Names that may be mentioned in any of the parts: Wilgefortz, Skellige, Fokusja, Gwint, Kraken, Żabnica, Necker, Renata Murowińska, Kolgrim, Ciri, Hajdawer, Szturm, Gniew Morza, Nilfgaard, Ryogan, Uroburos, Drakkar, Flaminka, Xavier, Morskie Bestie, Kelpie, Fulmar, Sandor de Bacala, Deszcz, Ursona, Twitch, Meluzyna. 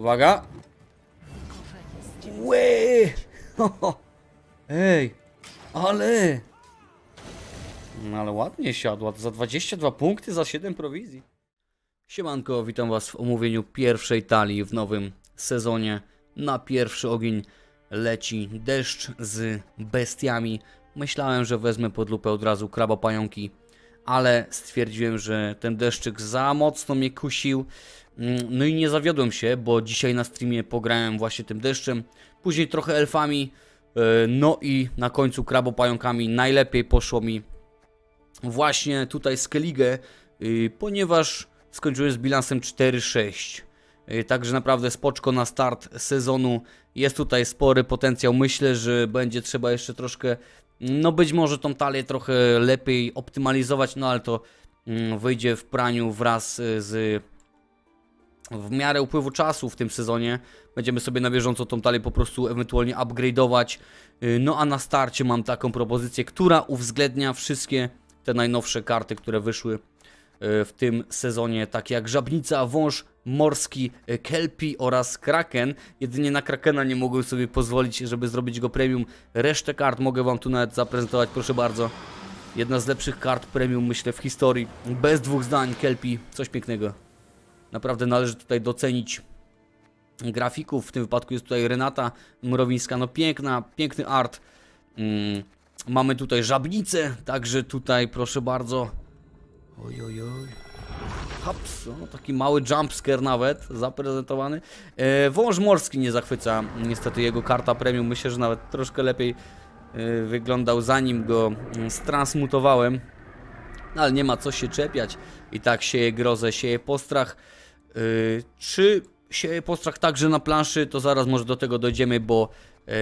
Uwaga. Ły! Ej, ale... No ale ładnie siadła, za 22 punkty, za 7 prowizji. Siemanko, witam was w omówieniu pierwszej talii w nowym sezonie. Na pierwszy ogień leci Deszcz z bestiami. Myślałem, że wezmę pod lupę od razu kraba pająki, ale stwierdziłem, że ten deszczyk za mocno mnie kusił. No i nie zawiodłem się, bo dzisiaj na streamie pograłem właśnie tym deszczem. Później trochę elfami, no i na końcu krabopająkami. Najlepiej poszło mi właśnie tutaj Skellige, ponieważ skończyłem z bilansem 4-6. Także naprawdę spoczko na start sezonu. Jest tutaj spory potencjał. Myślę, że będzie trzeba jeszcze troszkę, no być może tą talię trochę lepiej optymalizować, no ale to wyjdzie w praniu wraz z... w miarę upływu czasu w tym sezonie. Będziemy sobie na bieżąco tą talię po prostu ewentualnie upgrade'ować. No a na starcie mam taką propozycję, która uwzględnia wszystkie te najnowsze karty, które wyszły w tym sezonie, tak jak Żabnica, Wąż Morski, Kelpie oraz Kraken. Jedynie na Krakena nie mogłem sobie pozwolić, żeby zrobić go premium. Resztę kart mogę wam tu nawet zaprezentować, proszę bardzo. Jedna z lepszych kart premium, myślę, w historii. Bez dwóch zdań, Kelpie, coś pięknego. Naprawdę należy tutaj docenić grafików. W tym wypadku jest tutaj Renata Murowińska. No piękna, piękny art. Mamy tutaj Żabnicę, także tutaj proszę bardzo. Oj, oj, oj. Haps, no, taki mały jumpscare nawet zaprezentowany. Wąż morski nie zachwyca niestety jego karta premium. Myślę, że nawet troszkę lepiej wyglądał, zanim go stransmutowałem. No, ale nie ma co się czepiać. I tak sieje grozę, sieje postrach. Czy sieje postrach także na planszy? To zaraz może do tego dojdziemy, bo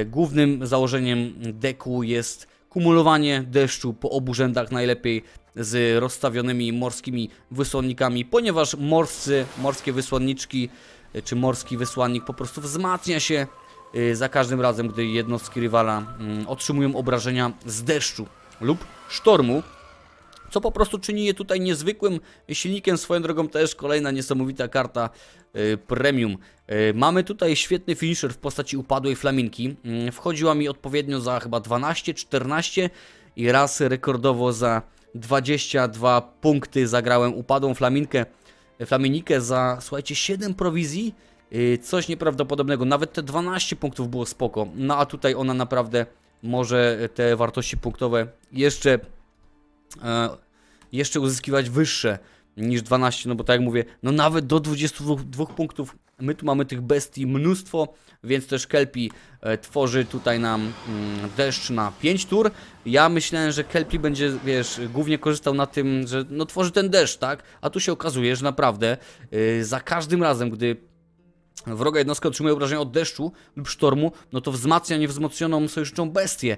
głównym założeniem deku jest kumulowanie deszczu po obu rzędach, najlepiej z rozstawionymi morskimi wysłannikami, ponieważ morskie wysłanniczki czy morski wysłannik po prostu wzmacnia się za każdym razem, gdy jednostki rywala otrzymują obrażenia z deszczu lub sztormu, co po prostu czyni je tutaj niezwykłym silnikiem. Swoją drogą też kolejna niesamowita karta premium. Mamy tutaj świetny finisher w postaci upadłej flaminki. Wchodziła mi odpowiednio za chyba 12, 14 i raz rekordowo za 22 punkty zagrałem upadłą flaminikę za, słuchajcie, 7 prowizji. Coś nieprawdopodobnego. Nawet te 12 punktów było spoko. No a tutaj ona naprawdę może te wartości punktowe jeszcze uzyskiwać wyższe niż 12, no bo tak jak mówię, no nawet do 22 punktów. My tu mamy tych bestii mnóstwo, więc też Kelpie tworzy tutaj nam deszcz na 5 tur. Ja myślałem, że Kelpie będzie, wiesz, głównie korzystał na tym, że no tworzy ten deszcz, tak? A tu się okazuje, że naprawdę za każdym razem, gdy wroga jednostka otrzymuje obrażenia od deszczu lub sztormu, no to wzmacnia niewzmocnioną sojuszniczą bestię.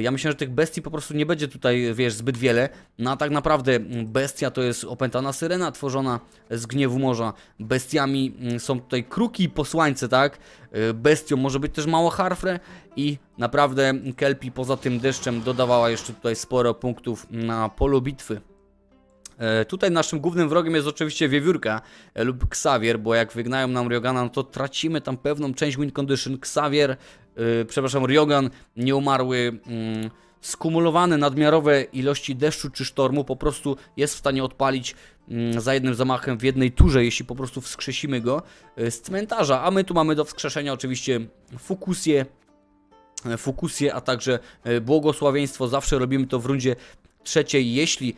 Ja myślę, że tych bestii po prostu nie będzie tutaj, wiesz, zbyt wiele. No a tak naprawdę bestia to jest opętana syrena tworzona z Gniewu Morza. Bestiami są tutaj kruki i posłańce, tak? Bestią może być też mało harfre i naprawdę Kelpie poza tym deszczem dodawała jeszcze tutaj sporo punktów na polu bitwy. Tutaj naszym głównym wrogiem jest oczywiście wiewiórka lub Xavier, bo jak wygnają nam Ryogana, no to tracimy tam pewną część win condition. Xavier, przepraszam, Ryogan nieumarły, skumulowane nadmiarowe ilości deszczu czy sztormu po prostu jest w stanie odpalić za jednym zamachem w jednej turze, jeśli po prostu wskrzesimy go z cmentarza. A my tu mamy do wskrzeszenia oczywiście Fokusję, a także błogosławieństwo. Zawsze robimy to w rundzie trzeciej, jeśli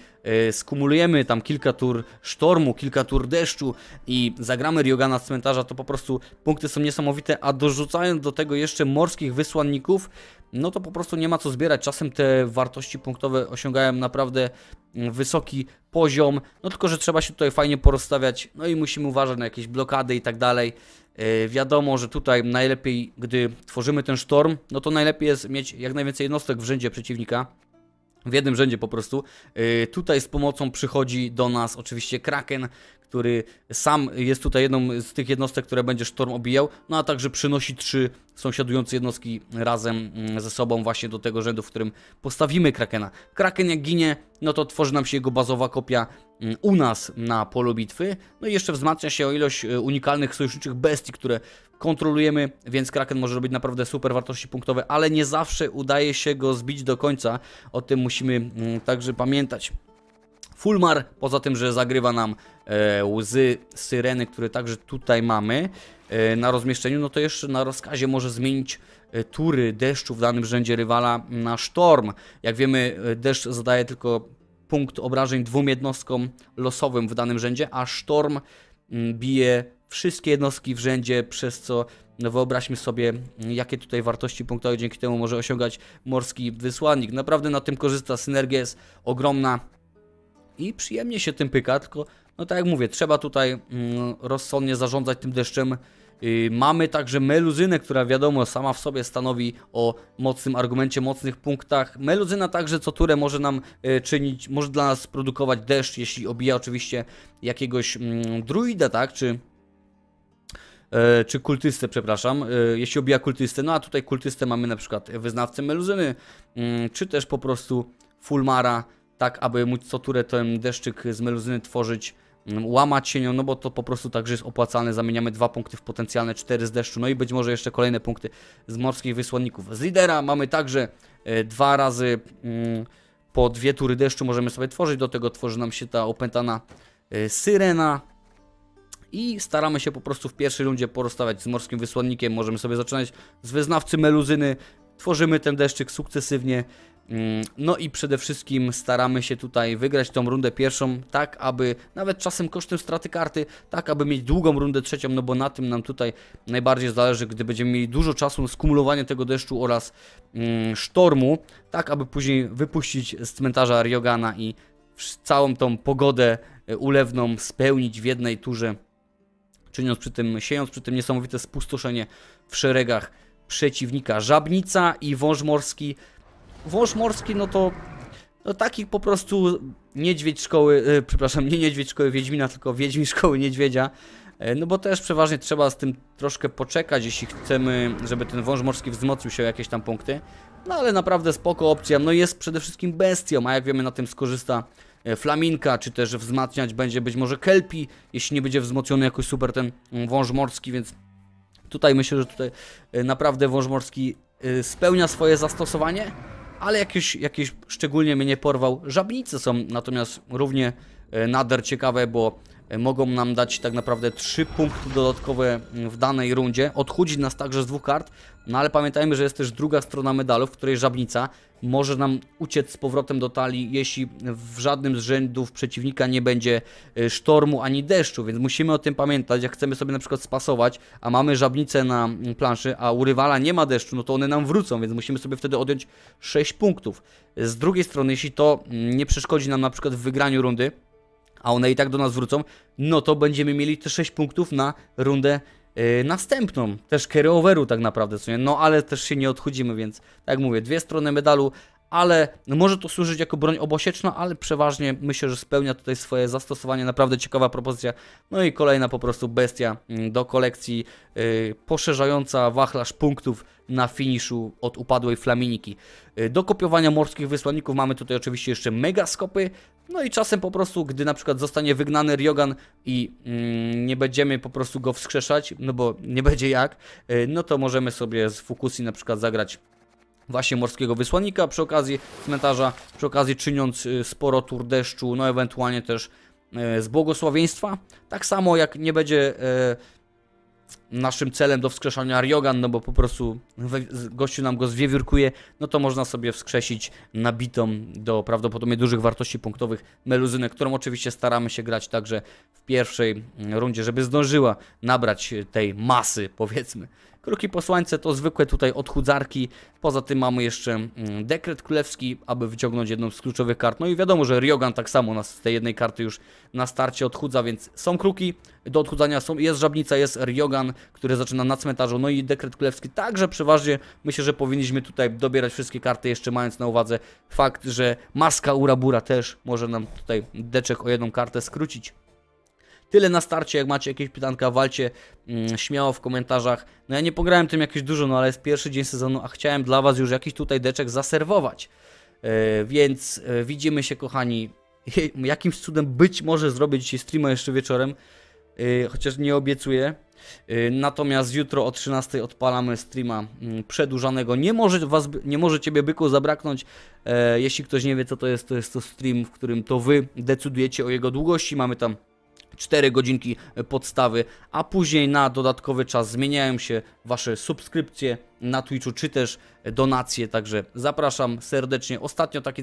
skumulujemy tam kilka tur sztormu, kilka tur deszczu i zagramy Ryogana z cmentarza, to po prostu punkty są niesamowite, a dorzucając do tego jeszcze morskich wysłanników, no to po prostu nie ma co zbierać. Czasem te wartości punktowe osiągają naprawdę wysoki poziom, no tylko, że trzeba się tutaj fajnie porozstawiać, no i musimy uważać na jakieś blokady i tak dalej. Wiadomo, że tutaj najlepiej, gdy tworzymy ten sztorm, no to najlepiej jest mieć jak najwięcej jednostek w rzędzie przeciwnika. W jednym rzędzie po prostu. Tutaj z pomocą przychodzi do nas oczywiście Kraken, który sam jest tutaj jedną z tych jednostek, które będzie sztorm obijał, no a także przynosi 3 sąsiadujące jednostki razem ze sobą właśnie do tego rzędu, w którym postawimy Krakena. Kraken jak ginie, no to tworzy nam się jego bazowa kopia u nas na polu bitwy, no i jeszcze wzmacnia się o ilość unikalnych sojuszniczych bestii, które kontrolujemy, więc Kraken może robić naprawdę super wartości punktowe, ale nie zawsze udaje się go zbić do końca, o tym musimy także pamiętać. Fulmar, poza tym, że zagrywa nam łzy syreny, które także tutaj mamy na rozmieszczeniu, no to jeszcze na rozkazie może zmienić tury deszczu w danym rzędzie rywala na sztorm. Jak wiemy, deszcz zadaje tylko punkt obrażeń 2 jednostkom losowym w danym rzędzie, a sztorm bije wszystkie jednostki w rzędzie, przez co no wyobraźmy sobie, jakie tutaj wartości punktowe dzięki temu może osiągać morski wysłannik. Naprawdę na tym korzysta, synergia jest ogromna i przyjemnie się tym pyka, tylko no tak jak mówię, trzeba tutaj rozsądnie zarządzać tym deszczem. Mamy także Meluzynę, która wiadomo sama w sobie stanowi o mocnym argumencie, mocnych punktach. Meluzyna także co turę może nam czynić, może dla nas produkować deszcz, jeśli obija oczywiście jakiegoś druida, tak, czy kultystę, przepraszam, jeśli obija kultystę, no a tutaj kultystę mamy na przykład wyznawcę Meluzyny, czy też po prostu Fulmara, tak aby móc co turę ten deszczyk z Meluzyny tworzyć, łamać się nią, no bo to po prostu także jest opłacalne. Zamieniamy 2 punkty w potencjalne 4 z deszczu, no i być może jeszcze kolejne punkty z morskich wysłanników. Z lidera mamy także 2 razy po 2 tury deszczu możemy sobie tworzyć, do tego tworzy nam się ta opętana syrena i staramy się po prostu w pierwszej rundzie porozstawiać z morskim wysłannikiem. Możemy sobie zaczynać z wyznawcy Meluzyny, tworzymy ten deszczyk sukcesywnie, no i przede wszystkim staramy się tutaj wygrać tą rundę pierwszą, tak aby nawet czasem kosztem straty karty, tak aby mieć długą rundę trzecią, no bo na tym nam tutaj najbardziej zależy, gdy będziemy mieli dużo czasu na skumulowanie tego deszczu oraz sztormu, tak aby później wypuścić z cmentarza Ryogana i całą tą pogodę ulewną spełnić w jednej turze, czyniąc przy tym, siejąc przy tym niesamowite spustoszenie w szeregach przeciwnika. Żabnica i wąż morski. Wąż morski, no to no taki po prostu niedźwiedź szkoły, przepraszam, nie niedźwiedź szkoły Wiedźmina, tylko Wiedźmin szkoły niedźwiedzia, no bo też przeważnie trzeba z tym troszkę poczekać, jeśli chcemy, żeby ten wąż morski wzmocnił się o jakieś tam punkty, no ale naprawdę spoko opcja, no jest przede wszystkim bestią, a jak wiemy na tym skorzysta Flaminka, czy też wzmacniać będzie być może Kelpie, jeśli nie będzie wzmocniony jakoś super ten wąż morski, więc tutaj myślę, że tutaj naprawdę wąż morski spełnia swoje zastosowanie, ale jakieś szczególnie mnie nie porwał. Żabnice są natomiast równie nader ciekawe, bo mogą nam dać tak naprawdę 3 punkty dodatkowe w danej rundzie, odchudzić nas także z 2 kart, no ale pamiętajmy, że jest też druga strona medalu, w której żabnica może nam uciec z powrotem do talii, jeśli w żadnym z rzędów przeciwnika nie będzie sztormu ani deszczu, więc musimy o tym pamiętać. Jak chcemy sobie na przykład spasować, a mamy żabnicę na planszy, a u rywala nie ma deszczu, no to one nam wrócą, więc musimy sobie wtedy odjąć 6 punktów. Z drugiej strony, jeśli to nie przeszkodzi nam na przykład w wygraniu rundy, a one i tak do nas wrócą, no to będziemy mieli te 6 punktów na rundę następną. Też carry overu tak naprawdę, co nie? No ale też się nie odchudzimy, więc tak mówię, 2 strony medalu, ale może to służyć jako broń obosieczna, ale przeważnie myślę, że spełnia tutaj swoje zastosowanie. Naprawdę ciekawa propozycja. No i kolejna po prostu bestia do kolekcji, poszerzająca wachlarz punktów na finiszu od upadłej Flaminiki. Do kopiowania morskich wysłanników mamy tutaj oczywiście jeszcze megaskopy, no i czasem po prostu, gdy na przykład zostanie wygnany Ryogan i nie będziemy po prostu go wskrzeszać, no bo nie będzie jak, no to możemy sobie z Fukusji na przykład zagrać właśnie morskiego wysłannika, przy okazji cmentarza, przy okazji czyniąc sporo tur deszczu, no ewentualnie też z błogosławieństwa. Tak samo jak nie będzie naszym celem do wskrzeszania Ryogan, no bo po prostu gościu nam go zwiewiórkuje, no to można sobie wskrzesić nabitą do prawdopodobnie dużych wartości punktowych Meluzynę, którą oczywiście staramy się grać także w pierwszej rundzie, żeby zdążyła nabrać tej masy, powiedzmy. Kruki posłańce to zwykłe tutaj odchudzarki, poza tym mamy jeszcze dekret królewski, aby wyciągnąć jedną z kluczowych kart, no i wiadomo, że Ryogan tak samo nas z tej jednej karty już na starcie odchudza, więc są kruki do odchudzania, jest żabnica, jest Ryogan, który zaczyna na cmentarzu, no i dekret królewski także przeważnie. Myślę, że powinniśmy tutaj dobierać wszystkie karty, jeszcze mając na uwadze fakt, że maska Urabura też może nam tutaj deczek o jedną kartę skrócić. Tyle na starcie, jak macie jakieś pytanka, walcie śmiało w komentarzach. No ja nie pograłem tym jakieś dużo, no ale jest pierwszy dzień sezonu, a chciałem dla was już jakiś tutaj deczek zaserwować. Więc widzimy się, kochani. Jakimś cudem być może zrobię dzisiaj streama jeszcze wieczorem, chociaż nie obiecuję. Natomiast jutro o 13:00 odpalamy streama przedłużanego. Nie może ciebie, byku, zabraknąć. Jeśli ktoś nie wie, co to jest to stream, w którym to wy decydujecie o jego długości. Mamy tam 4 godzinki podstawy, a później na dodatkowy czas zmieniają się wasze subskrypcje na Twitchu, czy też donacje, także zapraszam serdecznie. Ostatnio taki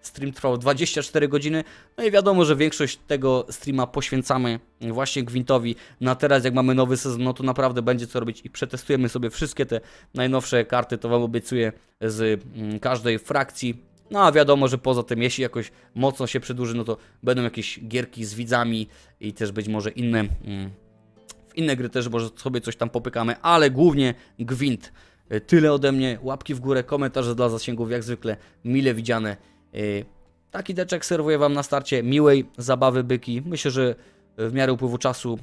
stream trwał 24 godziny, no i wiadomo, że większość tego streama poświęcamy właśnie Gwintowi. Na teraz, jak mamy nowy sezon, no to naprawdę będzie co robić i przetestujemy sobie wszystkie te najnowsze karty, to wam obiecuję, z każdej frakcji. No a wiadomo, że poza tym, jeśli jakoś mocno się przedłuży, no to będą jakieś gierki z widzami i też być może inne, w inne gry też może sobie coś tam popykamy, ale głównie Gwint. Tyle ode mnie, łapki w górę, komentarze dla zasięgów, jak zwykle mile widziane. Taki deczek serwuję wam na starcie, miłej zabawy, byki. Myślę, że w miarę upływu czasu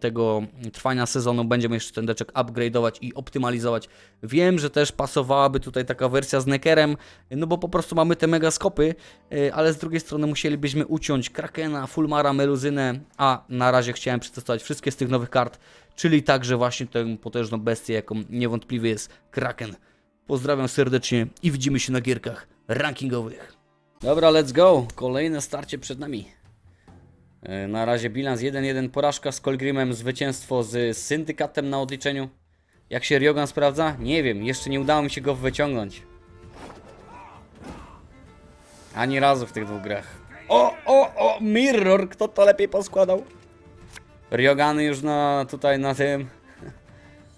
tego trwania sezonu będziemy jeszcze ten deczek upgrade'ować i optymalizować. Wiem, że też pasowałaby tutaj taka wersja z nekerem, no bo po prostu mamy te mega skopy, ale z drugiej strony musielibyśmy uciąć Krakena, Fulmara, Meluzynę, a na razie chciałem przetestować wszystkie z tych nowych kart, czyli także właśnie tę potężną bestię, jaką niewątpliwie jest Kraken. Pozdrawiam serdecznie i widzimy się na gierkach rankingowych. Dobra, let's go! Kolejne starcie przed nami. Na razie bilans 1-1, porażka z Kolgrimem, zwycięstwo z syndykatem na odliczeniu. Jak się Ryogan sprawdza? Nie wiem, jeszcze nie udało mi się go wyciągnąć. Ani razu w tych dwóch grach. O, mirror, kto to lepiej poskładał? Ryogany już tutaj na tym...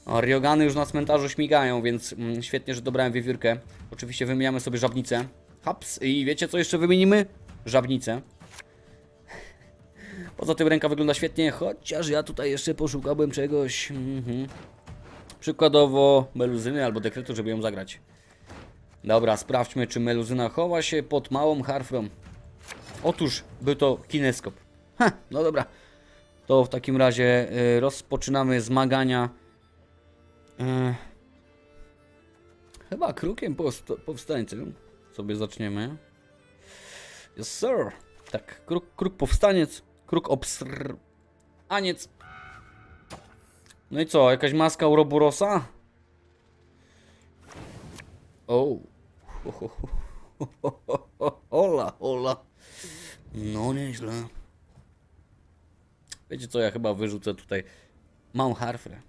O, Ryogany już na cmentarzu śmigają, więc świetnie, że dobrałem wiewiórkę. Oczywiście wymieniamy sobie żabnicę. Haps, i wiecie co jeszcze wymienimy? Żabnicę. Poza tym ręka wygląda świetnie, chociaż ja tutaj jeszcze poszukałbym czegoś, przykładowo meluzyny albo dekretu, żeby ją zagrać. Dobra, sprawdźmy, czy meluzyna chowa się pod małą harfrą. Otóż był to kineskop. Ha, no dobra. To w takim razie rozpoczynamy zmagania. Chyba krukiem powstańcem sobie zaczniemy. Yes sir. Tak, kruk powstaniec. Kruk obsraniec. No i co? Jakaś maska Uroburosa? O. Ola, ola. No nieźle. Wiecie co? Ja chyba wyrzucę tutaj małą harfrę.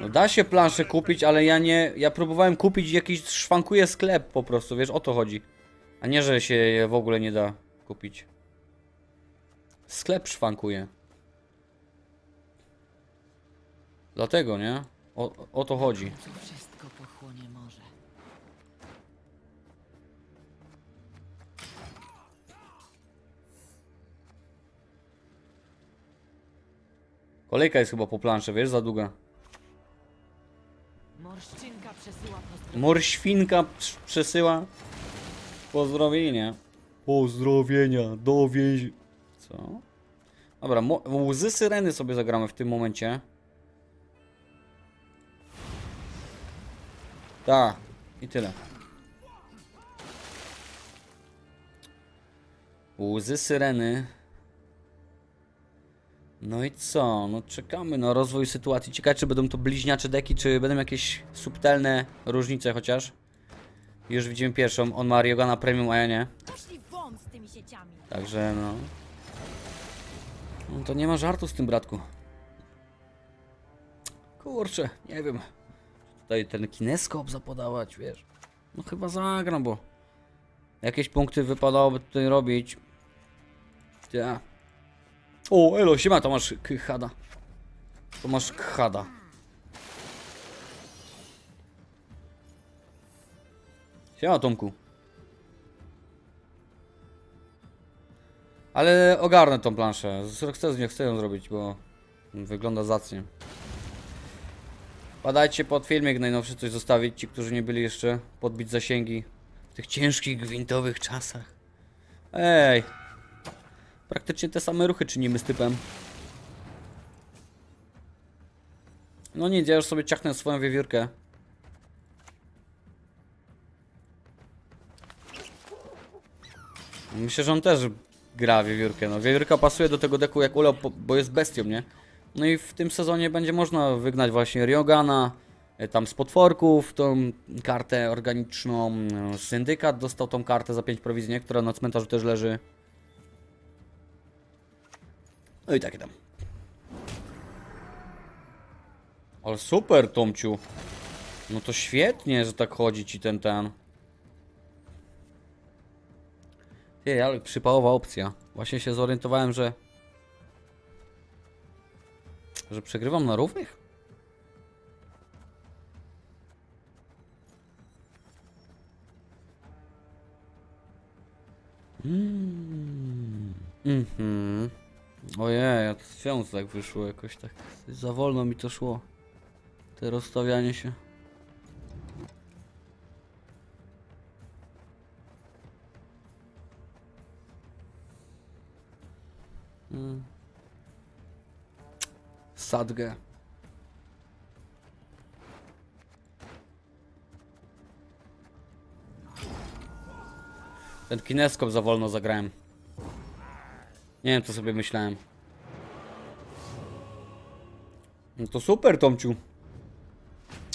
No da się planszę kupić, ale ja próbowałem kupić jakiś, szwankuje sklep po prostu, wiesz, o to chodzi. A nie, że się je w ogóle nie da kupić. Sklep szwankuje. Dlatego, nie? O to chodzi. Wszystko pochłonie morze. Kolejka jest chyba po planszę, wiesz, za długa. Morświnka przesyła pozdrowienia. Pozdrowienia do więzi... Co? Dobra, łzy syreny sobie zagramy w tym momencie. Tak, i tyle. Łzy syreny. No i co? No czekamy na rozwój sytuacji. Ciekawe, czy będą to bliźniacze deki, czy będą jakieś subtelne różnice chociaż. Już widzimy pierwszą. On ma Ryogana Premium, a ja nie. Także no. No to nie ma żartu z tym, bratku. Kurczę, nie wiem. Tutaj ten kineskop zapodawać, wiesz. No chyba zagram, bo jakieś punkty wypadałoby tutaj robić. Ja. O, elo, siema, to masz khada. To masz khada. Siema, Tomku. Ale ogarnę tą planszę. Chcę ją zrobić, bo wygląda zacnie. Badajcie pod filmik najnowszy, coś zostawić, ci, którzy nie byli jeszcze, podbić zasięgi w tych ciężkich, gwintowych czasach. Ej! Praktycznie te same ruchy czynimy z typem. No nic, ja już sobie ciachnę swoją wiewiórkę. Myślę, że on też gra wiewiórkę. No, wiewiórka pasuje do tego deku jak ulał, bo jest bestią, nie? No i w tym sezonie będzie można wygnać właśnie Ryogana, tam z potworków, tą kartę organiczną. Syndykat dostał tą kartę za 5 prowizji, która na cmentarzu też leży. No i takie tam. Ale super, Tomciu. No to świetnie, że tak chodzi ci ten. Ty, ale przypałowa opcja. Właśnie się zorientowałem, że przegrywam na równych? Ojej, tak wyszło jakoś tak. Za wolno mi to szło. Te rozstawianie się. Sadgę. Ten kineskop za wolno zagrałem. Nie wiem, co sobie myślałem. No to super, Tomciu,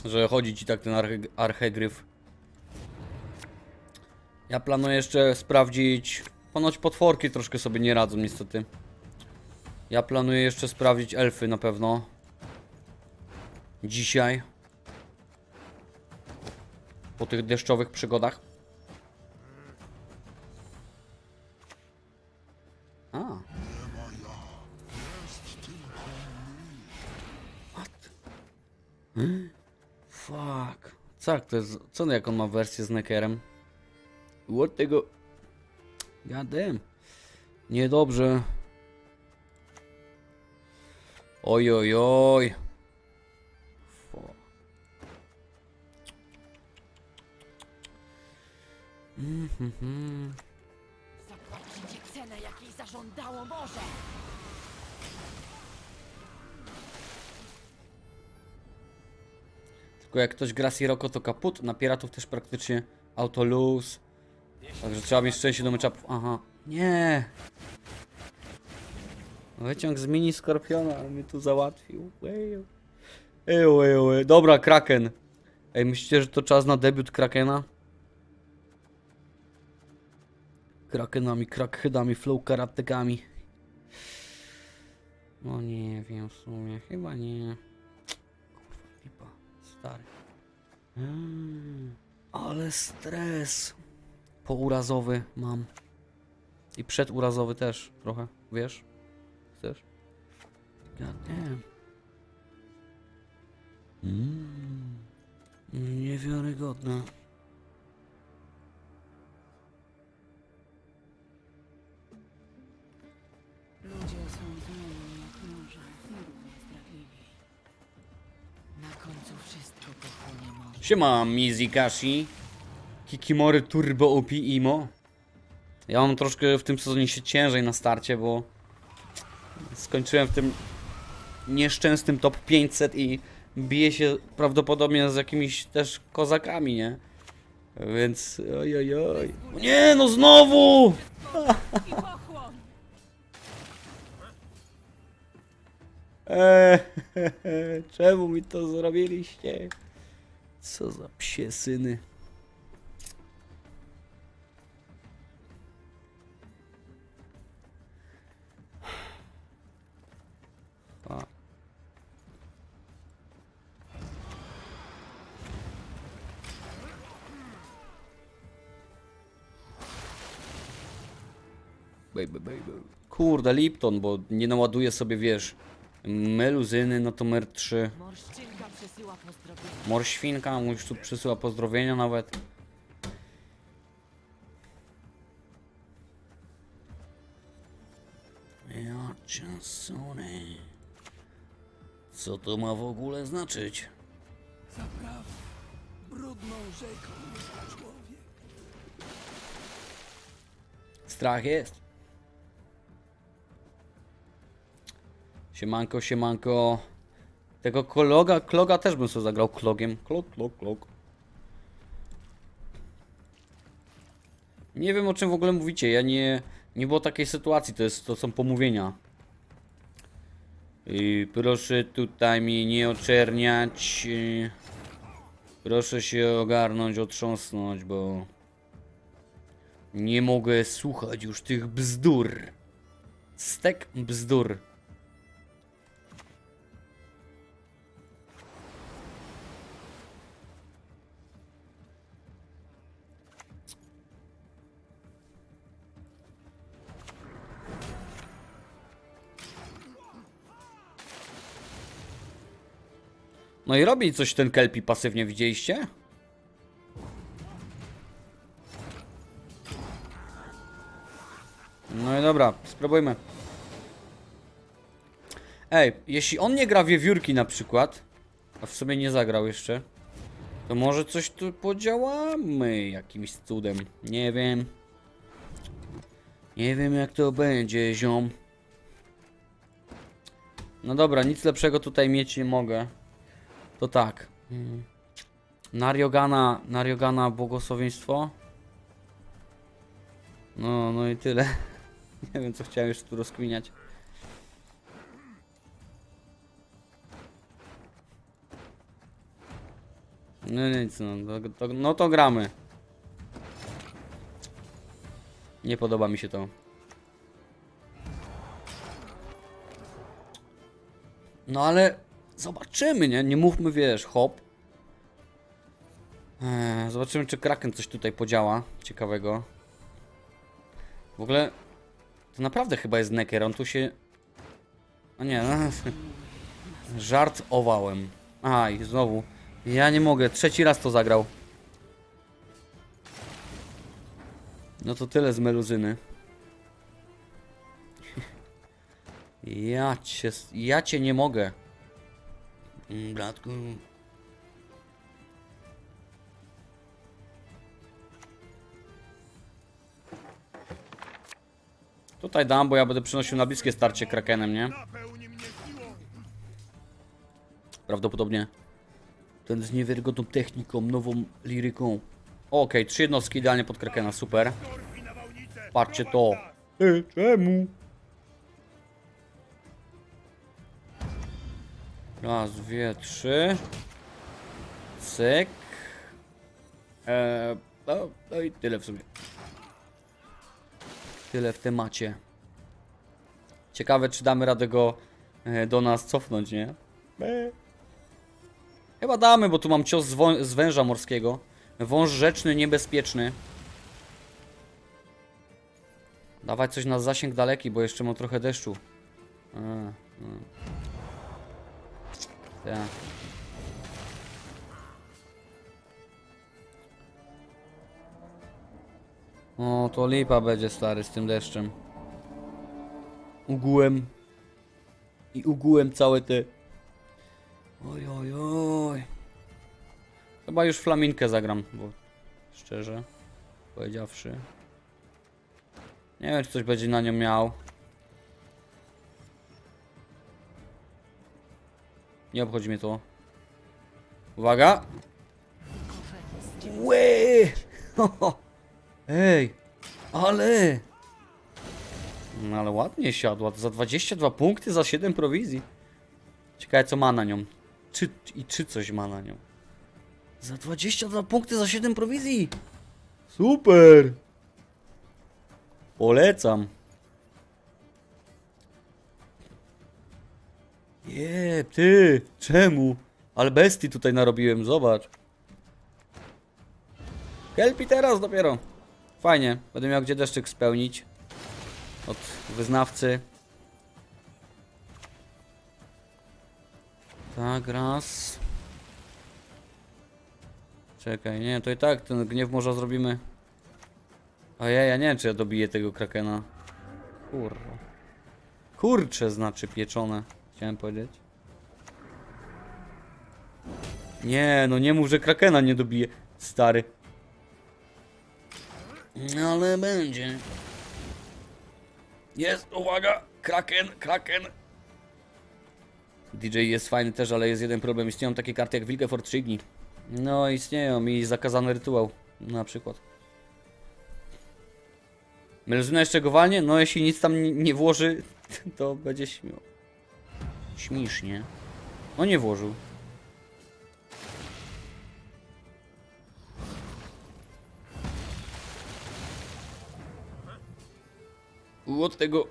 że chodzi ci tak ten archegryf. Ja planuję jeszcze sprawdzić... Ponoć potworki troszkę sobie nie radzą, niestety. Ja planuję jeszcze sprawdzić elfy na pewno. Dzisiaj. Po tych deszczowych przygodach. Fuck. Co to jest? Co jak on ma wersję z Neckerem? What tego? God damn. Niedobrze. Oj, oj, oj. Fuck. Zapłacicie cenę, jakiej zażądało morze. Tylko jak ktoś gra Sirocco, to kaput. Na piratów też praktycznie auto lose. Także trzeba mieć szczęście do meczapów. Aha. Nie. Wyciąg z mini skorpiona mi tu załatwił. Ej. Dobra, Kraken. Ej, myślicie, że to czas na debiut Krakena? Krakenami, krakhydami, flow karatekami. No nie wiem w sumie. Chyba nie. Kurwa, lipa. Stary. Ale stres. Pourazowy mam. I przedurazowy też trochę. Wiesz? Chcesz? Ja nie. Niewiarygodne. Ludzie są znani jak morze, równie zdradliwi. Na końcu wszystko pochłonie morze. Siema, Mizikashi. Kikimory Turbo OP Imo. Ja mam troszkę w tym sezonie się ciężej na starcie, bo skończyłem w tym nieszczęsnym top 500 i biję się prawdopodobnie z jakimiś też kozakami, nie? Więc ojojoj. Nie, no znowu! Czemu mi to zrobiliście? Co za psie syny. Baby. Kurde, Lipton, bo nie naładuję sobie, wiesz, meluzyny na numer 3. Morświnka już tu przysyła pozdrowienia nawet. Co to ma w ogóle znaczyć? Naprawdę, brudną rzeką mieszka człowiek. Strach jest. Siemanko, siemanko. Tego kloga też bym sobie zagrał klogiem. Klog. Nie wiem, o czym w ogóle mówicie. Ja nie było takiej sytuacji. To są pomówienia. I proszę tutaj mnie nie oczerniać. Proszę się ogarnąć, otrząsnąć, bo nie mogę słuchać już tych bzdur. Stek bzdur. No i robi coś ten Kelpie pasywnie, widzieliście? No i dobra, spróbujmy. Ej, jeśli on nie gra wiewiórki na przykład, a w sumie nie zagrał jeszcze, to może coś tu podziałamy jakimś cudem. Nie wiem. Nie wiem, jak to będzie, ziom. No dobra, nic lepszego tutaj mieć nie mogę. To tak. Na Ryogana błogosławieństwo. No i tyle. Nie wiem, co chciałem jeszcze tu rozkminiać. No nic, no to gramy. Nie podoba mi się to. No ale... Zobaczymy, nie? Nie mówmy, wiesz, hop. Zobaczymy, czy Kraken coś tutaj podziała ciekawego. W ogóle to naprawdę chyba jest necker, on tu się... O nie, no. Żart owałem. Aha, i znowu. Ja nie mogę, trzeci raz to zagrał. No to tyle z Meluzyny. Ja cię nie mogę. Bratku. Tutaj dam, bo ja będę przynosił na bliskie starcie Krakenem, nie? Prawdopodobnie. Ten z niewiarygodną techniką, nową liryką. Okej, 3 jednostki idealnie pod Krakena, super. Patrzcie to. Czemu? Raz, dwie, trzy. Cyk. No i tyle w sumie. Tyle w temacie. Ciekawe, czy damy radę go do nas cofnąć, nie? Chyba damy, bo tu mam cios z węża morskiego. Wąż rzeczny, niebezpieczny. Dawać coś na zasięg daleki, bo jeszcze mam trochę deszczu. Tak. O, to lipa będzie, stary, z tym deszczem. Ugułem. I ugułem całe te... Oj, oj, oj. Chyba już flaminkę zagram, bo... Szczerze powiedziawszy. Nie wiem, czy coś będzie na nią miał. Nie obchodzi mnie to. Uwaga! Łeee! Ej! Ale! No ale ładnie siadła. Za 22 punkty, za 7 prowizji. Ciekawe, co ma na nią. Czy coś ma na nią. Za 22 punkty, za 7 prowizji! Super! Polecam. Je, ty! Czemu? Ale bestii tutaj narobiłem, zobacz. Kelpie teraz dopiero. Fajnie, będę miał gdzie deszczyk spełnić. Od wyznawcy. Tak, raz. Czekaj, nie, to i tak ten gniew morza zrobimy. Ojej, ja nie wiem, czy ja dobiję tego krakena. Kurwa. Kurcze, znaczy pieczone. Chciałem powiedzieć. Nie, no nie mów, że Krakena nie dobije, stary. Ale będzie. Jest, uwaga! Kraken, Kraken! DJ jest fajny też, ale jest jeden problem. Istnieją takie karty jak Wilgefortz czy Gni. No, istnieją i zakazany rytuał, na przykład. Meluzyna jeszcze gowalnie? No, jeśli nic tam nie włoży, to będzie śmiał. Śmiesznie. No, nie włożył. Od tego.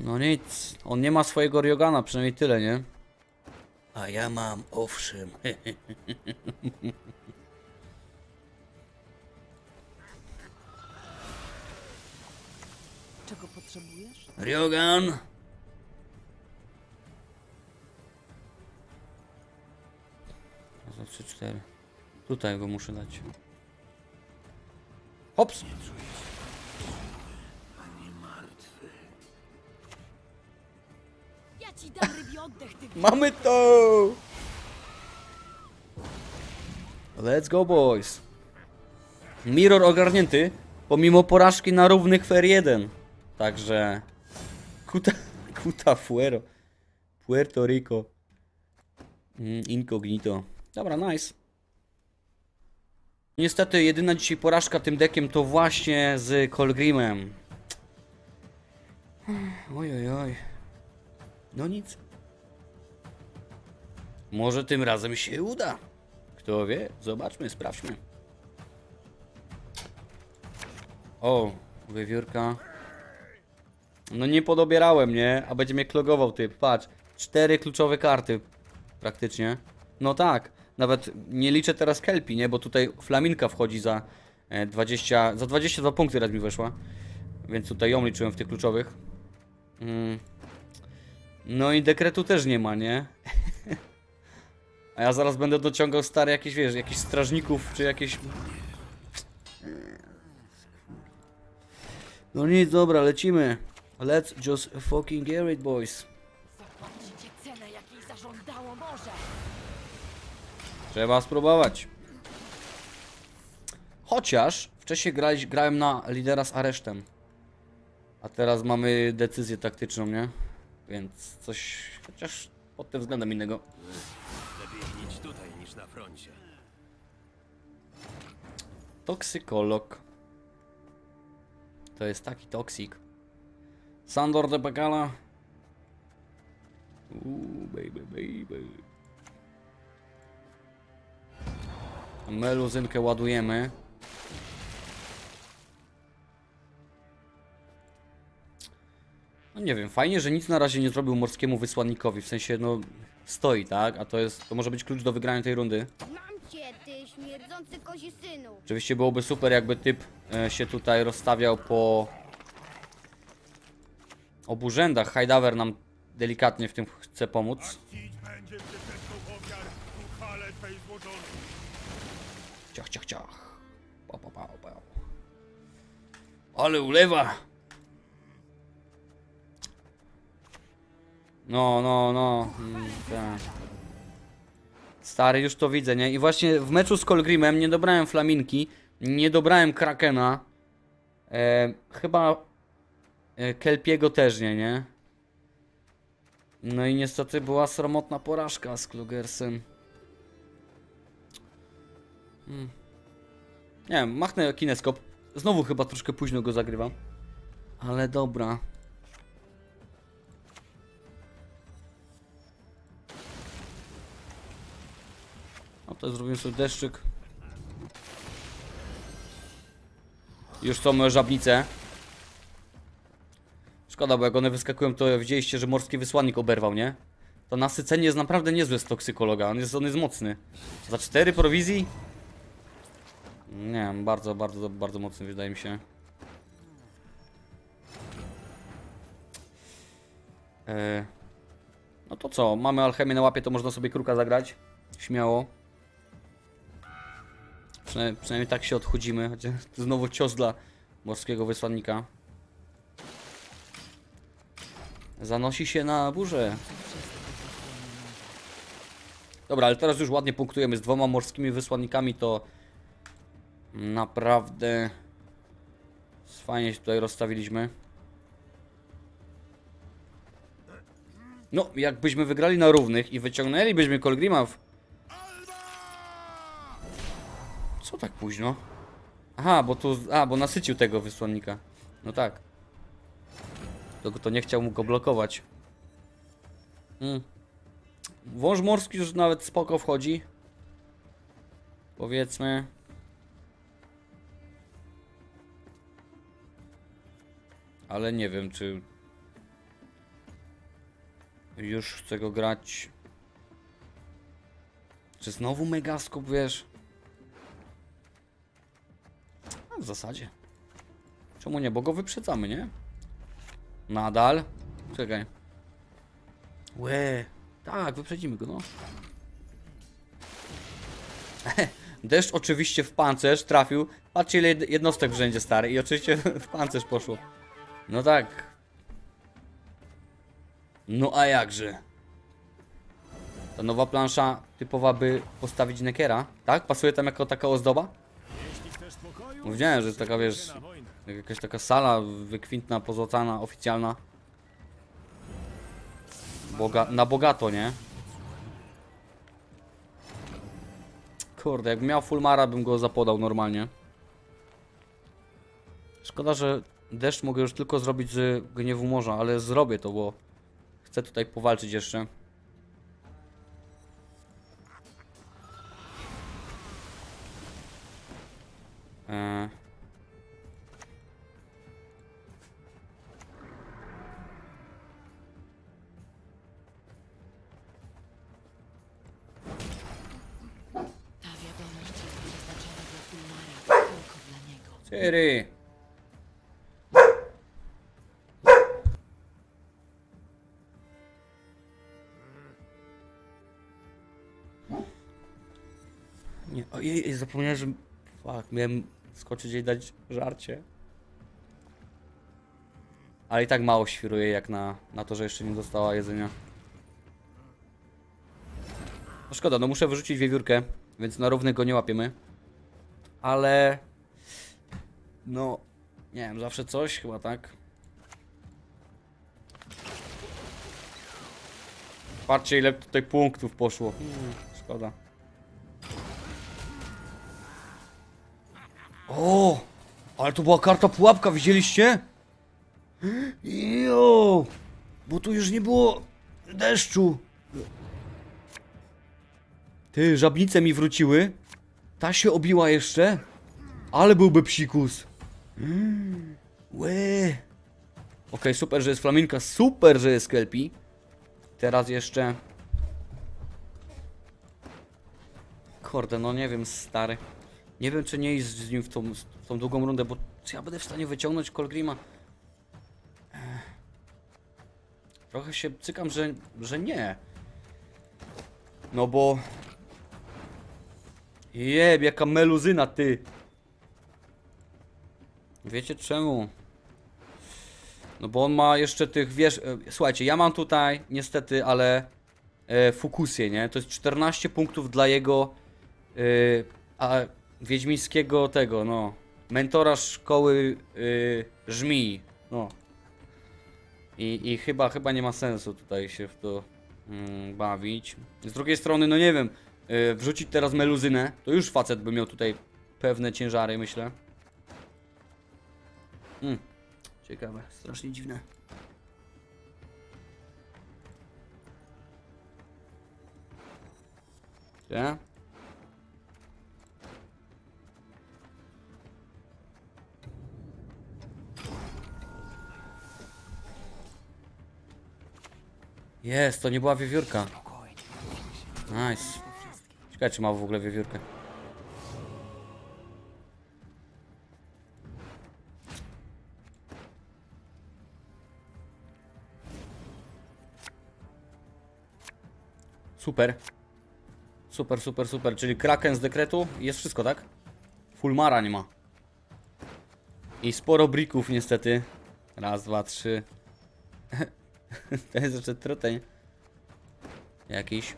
No nic, on nie ma swojego Ryogana, przynajmniej tyle, nie? A ja mam, owszem. Czego potrzebujesz? Ryogan! Raz, 3, 4. Tutaj go muszę dać. Hops! Nie czuję się ani martwy. Ja ci dam rybi oddech, ty. Mamy to! Let's go, boys! Mirror ogarnięty, pomimo porażki na równych fair 1. Także... Kuta fuero. Puerto Rico. Incognito. Dobra, nice. Niestety jedyna dzisiaj porażka tym deckiem to właśnie z Kolgrimem. Oj. No nic. Może tym razem się uda. Kto wie? Zobaczmy, sprawdźmy. O, wywiórka. No nie podobierałem, nie? A będzie mnie klogował typ, patrz. 4 kluczowe karty praktycznie. No tak. Nawet nie liczę teraz Kelpie, nie? Bo tutaj Flaminka wchodzi za 22 punkty raz mi weszła. Więc tutaj ją liczyłem w tych kluczowych. No i dekretu też nie ma, nie? A ja zaraz będę dociągał stare jakieś, wiesz, jakichś strażników, czy jakieś... No nic, dobra, lecimy. Let's just fucking get it, boys. Zapłacicie cenę, jakiej zażądało morze. Trzeba spróbować. Chociaż wcześniej grałem na lidera z aresztem. A teraz mamy decyzję taktyczną, nie? Więc coś... Chociaż pod tym względem innego. Lepiej iść tutaj niż na froncie. Toksykolog. To jest taki toksik. Sandor de Bacala. Baby. Meluzynkę ładujemy. No nie wiem, fajnie, że nic na razie nie zrobił morskiemu wysłannikowi. W sensie, no, stoi, tak? A to jest, to może być klucz do wygrania tej rundy. Mam cię, ty śmierdzący kozi synu. Oczywiście byłoby super, jakby typ się tutaj rozstawiał po obu rzędach. Hajdawer nam delikatnie w tym chce pomóc. Ciach. Pa. Ale ulewa. No. Tak. Stary, już to widzę, nie? I właśnie w meczu z Kolgrimem nie dobrałem Flaminki, nie dobrałem Krakena. Chyba Kelpiego też nie? No i niestety była sromotna porażka z Klugersem. Nie wiem, machnę kineskop. Znowu chyba troszkę późno go zagrywam. Ale dobra. No to zrobiłem sobie deszczyk. Już są żabnice. Szkoda, bo jak one wyskakują, to widzieliście, że morski wysłannik oberwał, nie? To nasycenie jest naprawdę niezłe z toksykologa. On jest mocny. Za 4 prowizji? Nie wiem, bardzo mocny wydaje mi się. No to co? Mamy alchemię na łapie, to można sobie kruka zagrać. Śmiało. Przynajmniej tak się odchudzimy. Chociaż znowu cios dla morskiego wysłannika. Zanosi się na burzę. Dobra, ale teraz już ładnie punktujemy z 2 morskimi wysłannikami, to naprawdę fajnie się tutaj rozstawiliśmy. No, jakbyśmy wygrali na równych i wyciągnęlibyśmy Kolgrima w... Co tak późno? Aha, bo tu... A, bo nasycił tego wysłannika. No tak. To nie chciał mu go blokować. Wąż morski już nawet spoko wchodzi. Powiedzmy. Ale nie wiem, czy... Już chcę go grać. Czy znowu megaskop, wiesz? A w zasadzie. Czemu nie? Bo go wyprzedzamy, nie? Nadal. Czekaj. Łe. Tak, wyprzedzimy go, no. Deszcz oczywiście w pancerz trafił. Patrzcie, ile jednostek wszędzie stary. I oczywiście w pancerz poszło. No tak. No a jakże? Ta nowa plansza typowa, by postawić Neckera, tak? Pasuje tam jako taka ozdoba? Mówiłem, że jest taka, wiesz, jakaś taka sala wykwintna, pozłacana, oficjalna. Na bogato, nie? Kurde, jakbym miał Fulmara, bym go zapodał normalnie. Szkoda, że deszcz mogę już tylko zrobić z Gniewu Morza, ale zrobię to, bo... Chcę tutaj powalczyć jeszcze. Ta wiadomość jest przeznaczona dla Fulmara, tylko dla niego. Ciri. Ojej, zapomniałem, że... Fuck, miałem skoczyć i dać żarcie. Ale i tak mało świruje, jak na to, że jeszcze nie dostała jedzenia. No szkoda, no muszę wyrzucić wiewiórkę, więc na równy go nie łapiemy. Ale... No... Nie wiem, zawsze coś chyba, tak? Patrzcie, ile tutaj punktów poszło. Szkoda. O, ale to była karta pułapka, widzieliście? Jo, bo tu już nie było deszczu. Ty, żabnice mi wróciły. Ta się obiła jeszcze. Ale byłby psikus. Łe. Okej, super, że jest flaminka, super, że jest kelpi. Teraz jeszcze... Kurde, no nie wiem, stary. Nie wiem, czy nie iść z nim w tą długą rundę, bo czy ja będę w stanie wyciągnąć Kolgrima? Trochę się cykam, że nie. No bo... Jeb, jaka meluzyna, ty! Wiecie czemu? No bo on ma jeszcze tych, wiesz... Słuchajcie, ja mam tutaj, niestety, ale... Fukusję, nie? To jest 14 punktów dla jego... Wiedźmińskiego tego, no. Mentora szkoły żmii, no. I chyba nie ma sensu tutaj się w to bawić. Z drugiej strony, no nie wiem, wrzucić teraz meluzynę, to już facet by miał tutaj pewne ciężary, myślę. Ciekawe, strasznie dziwne. Ja? Jest, to nie była wiewiórka. Nice. Ciekawe, czy ma w ogóle wiewiórkę. Super. Super, super, super. Czyli Kraken z dekretu. Jest wszystko, tak? Fulmara nie ma. I sporo brików, niestety. Raz, dwa, trzy. To jest jeszcze truteń jakiś.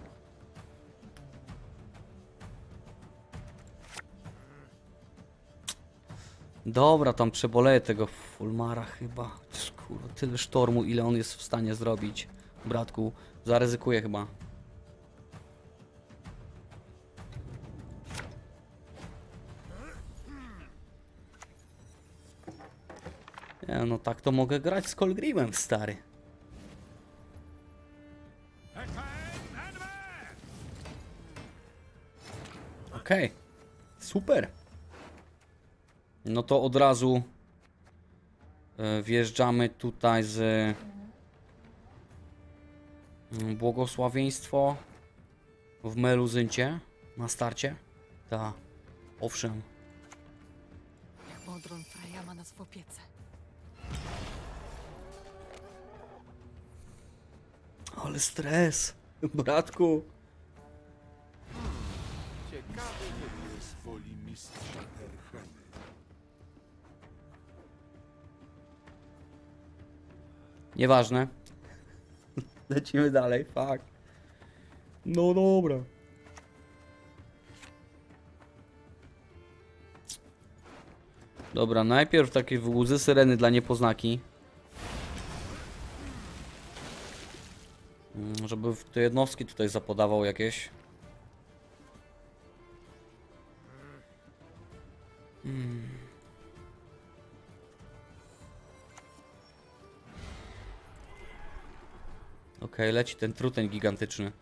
Dobra, tam przeboleję tego Fulmara chyba. Kurwa, tyle sztormu, ile on jest w stanie zrobić. Bratku, zaryzykuję chyba. Nie, no tak to mogę grać z Kolgrimem, stary. Okej, super. No to od razu wjeżdżamy tutaj z błogosławieństwo w Meluzyncie na starcie. Tak, owszem. Jak Modron Freja ma nas w opiece. Ale stres, bratku. Ciekawy jest woli mistrza Ercheny. Nieważne. Lecimy dalej, fuck. No dobra. Dobra, najpierw takie łzy syreny dla niepoznaki. Żeby w te jednostki tutaj zapodawał jakieś. Okej, leci ten truteń gigantyczny.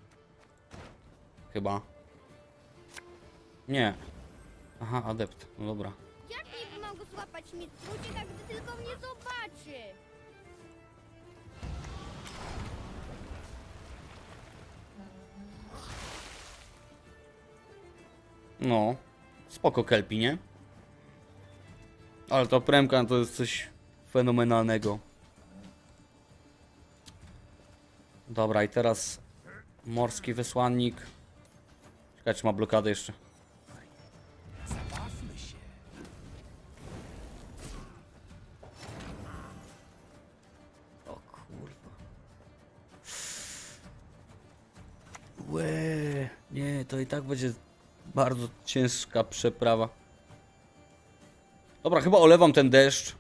Chyba. Nie. Aha, adept. No dobra. Jak nie mogę złapać mistrza, gdy tylko mnie zobaczy? No. Spoko Kelpie, nie? Ale ta premka to jest coś fenomenalnego. Dobra, i teraz morski wysłannik. Czekaj, czy ma blokadę jeszcze. Zabawmy się. O kurwa. Łe. Nie, to i tak będzie bardzo ciężka przeprawa. Dobra, chyba olewam ten deszcz.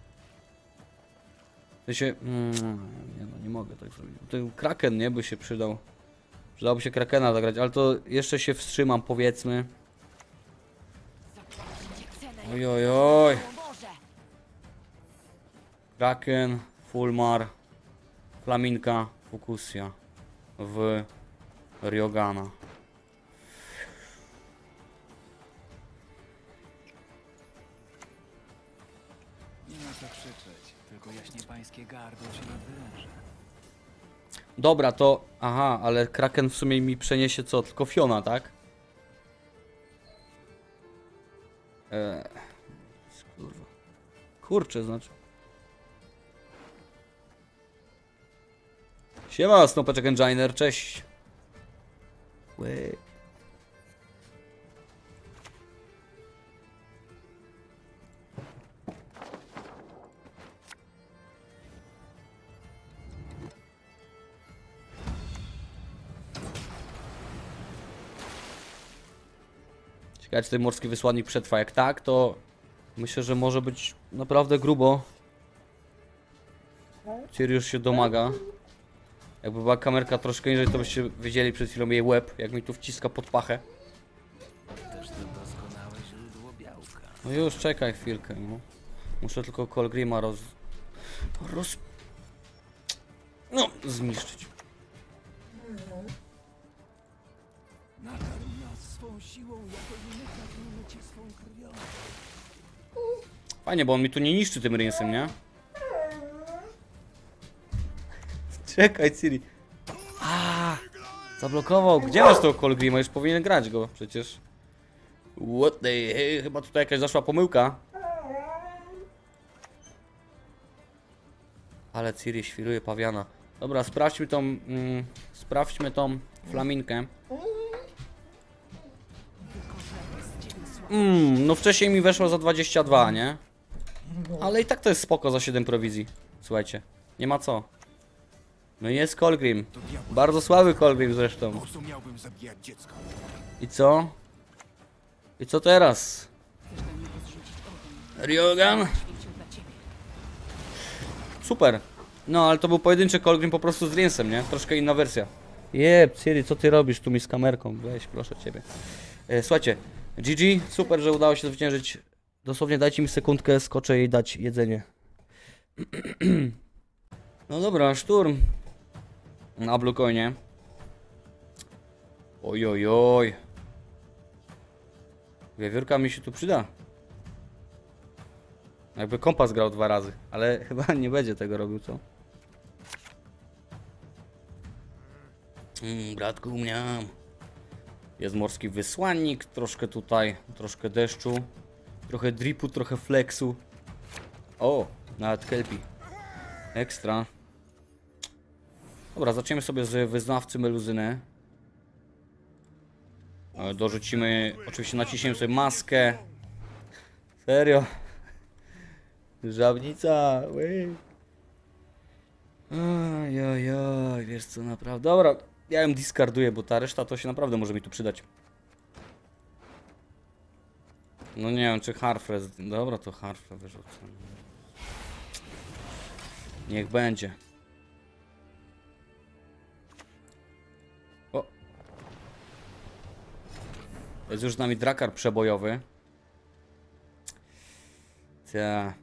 To się... nie, no nie mogę tak zrobić. Ten Kraken, nie, by się przydał. Przydałoby się Krakena zagrać, ale to jeszcze się wstrzymam, powiedzmy. Oj, oj, oj. Kraken, Fulmar, Flaminka, Fukusja w Ryogana. Gardło się nadwyręża. Dobra, to... Aha, ale Kraken w sumie mi przeniesie co? Tylko Fiona, tak? Kurwa. Kurczę, znaczy... Siema, Snopeczek Enginer, cześć! Łe. Ciekawe, czy ten morski wysłannik przetrwa. Jak tak, to myślę, że może być naprawdę grubo. Ciri już się domaga. Jakby była kamerka troszkę niżej, to byście wiedzieli przed chwilą jej łeb, jak mi tu wciska pod pachę. No już, czekaj chwilkę, no. Muszę tylko Kolgrima no, zniszczyć. Fajnie, bo on mi tu nie niszczy tym rinsem, nie? Czekaj, Ciri. Zablokował. Gdzie masz tego Kolgrima? Już powinien grać go przecież. What the hell? Chyba tutaj jakaś zaszła pomyłka. Ale Ciri świruje pawiana. Dobra, sprawdźmy tą... sprawdźmy tą flaminkę. No wcześniej mi weszło za 22, nie? Ale i tak to jest spoko za 7 prowizji. Słuchajcie, nie ma co. No jest Kolgrim. Bardzo słaby Kolgrim zresztą. I co? I co teraz? Ryogan. Super. No, ale to był pojedynczy Kolgrim po prostu z Riensem, nie? Troszkę inna wersja. Jeb, Ciri, co ty robisz tu mi z kamerką? Weź, proszę ciebie. Słuchajcie, GG, super, że udało się zwyciężyć. Dosłownie dajcie mi sekundkę, skoczę jej dać jedzenie. No dobra, szturm. Na blokojnie. Ojojoj. Wiewiórka mi się tu przyda. Jakby kompas grał 2 razy, ale chyba nie będzie tego robił, co? Bratku, mniam. Jest morski wysłannik, troszkę tutaj, troszkę deszczu, trochę dripu, trochę flexu. O, nawet kelpie. Ekstra. Dobra, zaczniemy sobie z wyznawcy meluzyny. Dorzucimy, oczywiście naciśniemy sobie maskę. Serio. Żabnica. Ojojoj, wiesz co, naprawdę. Dobra, ja ją diskarduję, bo ta reszta to się naprawdę może mi tu przydać. No nie wiem, czy harfrę. Dobra, to harfrę wyrzucę. Niech będzie. O! Jest już z nami drakkar przebojowy. Ta.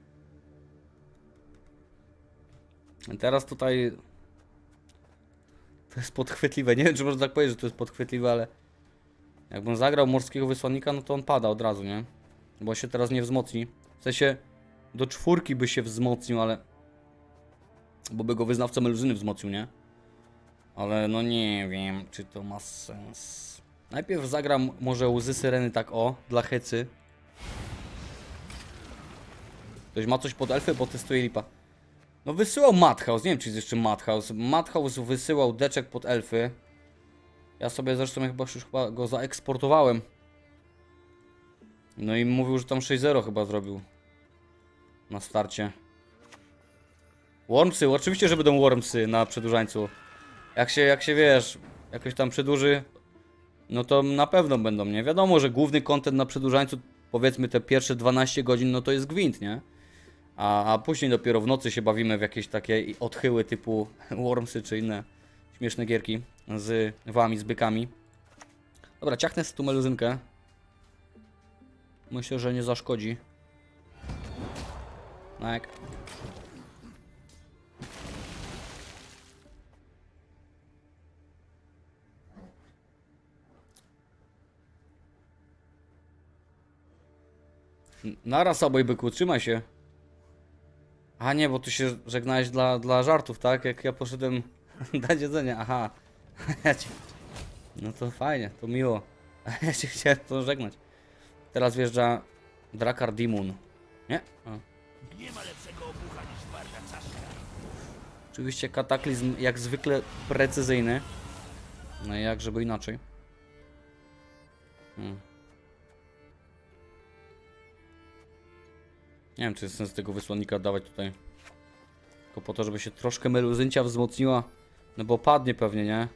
Teraz tutaj... To jest podchwytliwe. Nie wiem, czy można tak powiedzieć, że to jest podchwytliwe, ale... Jakbym zagrał morskiego wysłannika, no to on pada od razu, nie? Bo się teraz nie wzmocni. W sensie... Do 4 by się wzmocnił, ale... Bo by go wyznawca meluzyny wzmocnił, nie? Ale no nie wiem, czy to ma sens. Najpierw zagram może łzy syreny tak o, dla hecy. Ktoś ma coś pod elfy, bo testuje lipa. No wysyłał Madhouse, nie wiem, czy jest jeszcze Madhouse. Madhouse wysyłał deczek pod elfy. Ja sobie zresztą chyba go zaeksportowałem. No i mówił, że tam 6-0 chyba zrobił. Na starcie. Wormsy, oczywiście, że będą wormsy na przedłużańcu. Jak się wiesz, jakoś tam przedłuży, no to na pewno będą, nie? Wiadomo, że główny content na przedłużańcu, powiedzmy te pierwsze 12 godzin, no to jest gwint, nie? A później dopiero w nocy się bawimy w jakieś takie odchyły typu wormsy czy inne śmieszne gierki z wami, z bykami. Dobra, ciachnę z tu meluzynkę. Myślę, że nie zaszkodzi. Tak. Naraz obaj, byku, trzymaj się. A nie, bo tu się żegnałeś dla żartów, tak? Jak ja poszedłem dać jedzenie, aha. No to fajnie, to miło. A ja się chciałem to żegnać. Teraz wjeżdża Drakkar Dimun. Nie? O. Nie ma lepszego obucha niż twarda czaszka. Oczywiście kataklizm jak zwykle precyzyjny. No i jak żeby inaczej. Nie wiem, czy jest sens tego wysłannika dawać tutaj. Tylko po to, żeby się troszkę meluzyncia wzmocniła. No bo padnie pewnie, nie?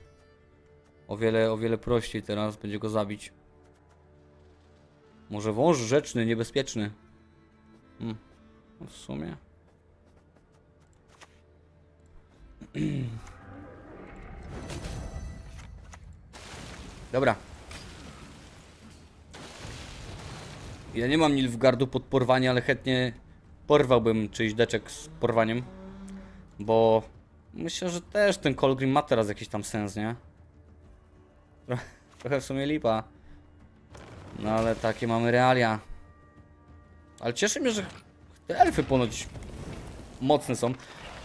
O wiele prościej teraz będzie go zabić. Może wąż rzeczny, niebezpieczny. No w sumie. Dobra. Ja nie mam Nilfgaardu pod porwanie, ale chętnie porwałbym czyjś deczek z porwaniem. Bo myślę, że też ten Kolgrim ma teraz jakiś tam sens, nie? Trochę w sumie lipa. No ale takie mamy realia. Ale cieszy mnie, że te elfy ponoć mocne są.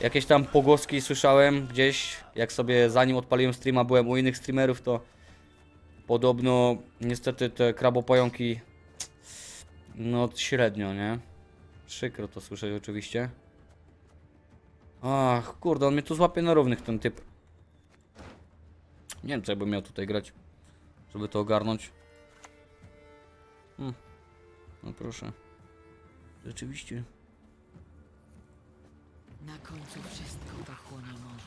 Jakieś tam pogłoski słyszałem gdzieś, jak sobie zanim odpaliłem streama, byłem u innych streamerów, to podobno niestety te krabopająki... No średnio, nie? Przykro to słyszeć oczywiście. Ach, kurde, on mnie tu złapie na równych, ten typ. Nie wiem, co ja bym miał tutaj grać, żeby to ogarnąć. No proszę. Rzeczywiście. Na końcu wszystko to chłonie morze.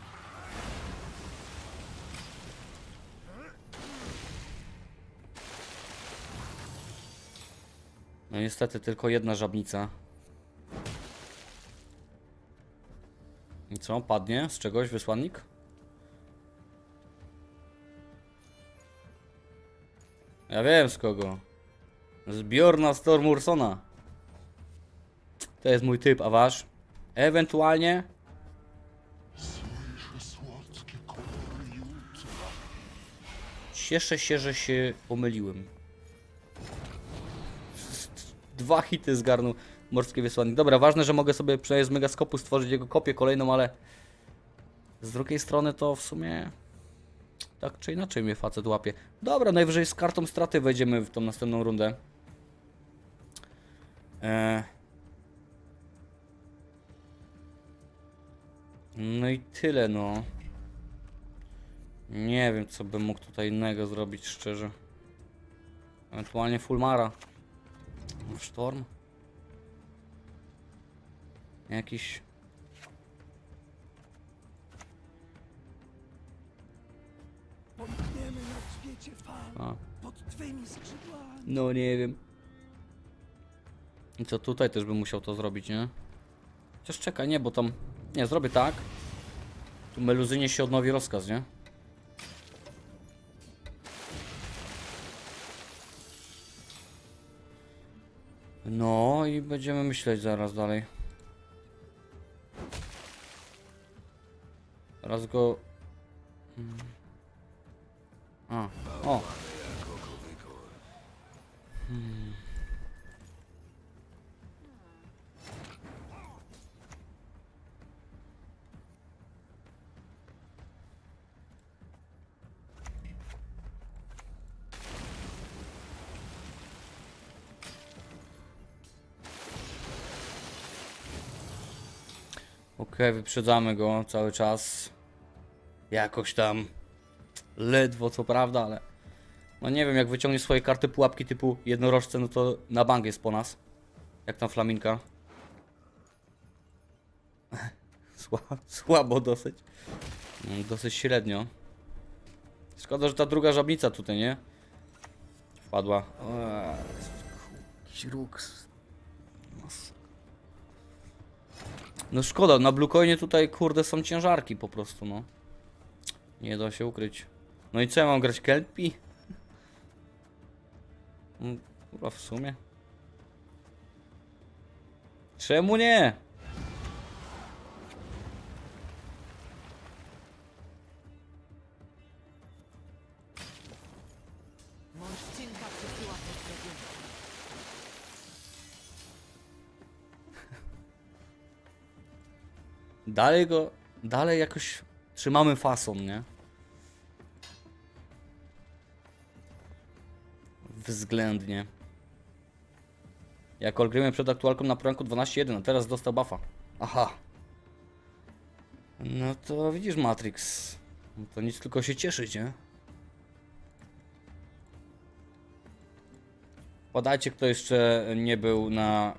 No niestety tylko jedna żabnica. I co? Padnie z czegoś wysłannik? Ja wiem z kogo. Zbiorna Storm Ursona. To jest mój typ, a wasz? Ewentualnie? Cieszę się, że się pomyliłem. Dwa hity zgarnął Morskie Wysłannik. Dobra, ważne, że mogę sobie przynajmniej z megaskopu stworzyć jego kopię kolejną, ale z drugiej strony to w sumie tak czy inaczej mnie facet łapie. Dobra, najwyżej z kartą straty wejdziemy w tą następną rundę. No i tyle, no. Nie wiem, co bym mógł tutaj innego zrobić, szczerze. Ewentualnie Fulmara. Sztorm. Jakiś... A. No nie wiem. I co, tutaj też bym musiał to zrobić, nie? Chociaż czekaj, nie, bo tam... Nie, zrobię tak. Tu Meluzynie się odnowi rozkaz, nie? No i będziemy myśleć zaraz dalej. Raz go... A, o! Okej, wyprzedzamy go cały czas. Jakoś tam ledwo, co prawda, ale no nie wiem, jak wyciągnie swoje karty pułapki typu jednorożce, no to na bank jest po nas. Jak tam flaminka. Słabo dosyć. Dosyć średnio. Szkoda, że ta druga żabnica tutaj, nie? Wpadła. No szkoda, na Bluecoinie tutaj, kurde, są ciężarki po prostu, no. Nie da się ukryć. No i co, ja mam grać Kelpie? Kurwa, w sumie. Czemu nie? Dalej go, dalej jakoś trzymamy fason, nie? Względnie. Ja Kolgrimem przed aktualką na poranku 12-1, a teraz dostał buffa. Aha. No to widzisz, Matrix. No to nic, tylko się cieszyć, nie? Podajcie, kto jeszcze nie był na...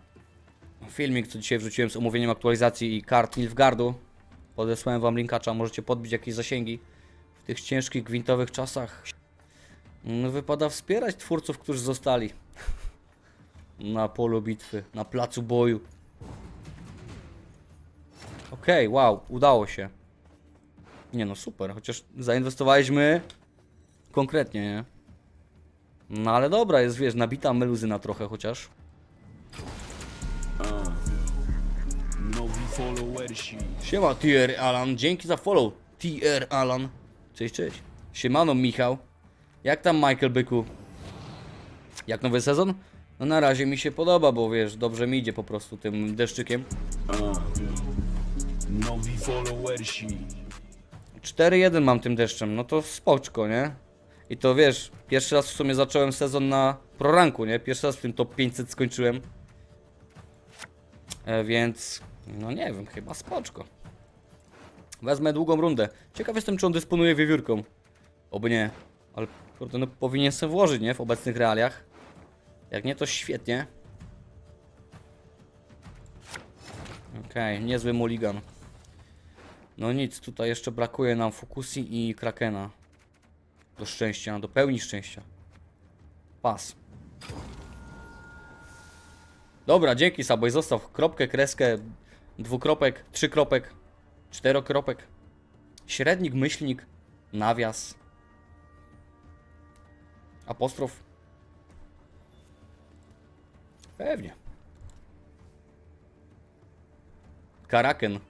filmik, co dzisiaj wrzuciłem z omówieniem aktualizacji i kart Nilfgaardu. Podesłałem wam linkacza, możecie podbić jakieś zasięgi w tych ciężkich, gwintowych czasach. No, wypada wspierać twórców, którzy zostali na polu bitwy, na placu boju. Okej, wow, udało się. Nie no, super, chociaż zainwestowaliśmy konkretnie, nie? No ale dobra, jest, wiesz, nabita Meluzyna trochę chociaż. Siema TR Alan, dzięki za follow TR Alan. Cześć, cześć. Siemano Michał. Jak tam Michael Byku? Jak nowy sezon? No na razie mi się podoba, bo wiesz, dobrze mi idzie po prostu tym deszczykiem. 4-1 mam tym deszczem, no to spoczko, nie? I to wiesz, pierwszy raz w sumie zacząłem sezon na proranku, nie? Pierwszy raz w tym top 500 skończyłem. Więc... no nie wiem, chyba spoczko. Wezmę długą rundę. Ciekaw jestem, czy on dysponuje wiewiórką. Oby nie. Ale kurde, no powinien sobie włożyć, nie? W obecnych realiach. Jak nie, to świetnie. Okej, niezły mulligan. No nic, tutaj jeszcze brakuje nam Fokusji i Krakena. Do szczęścia, do pełni szczęścia. Pas. Dobra, dzięki Saboj, zostaw kropkę, kreskę, dwukropek, trzykropek, czterokropek, średnik, myślnik, nawias, apostrof. Pewnie. Kraken.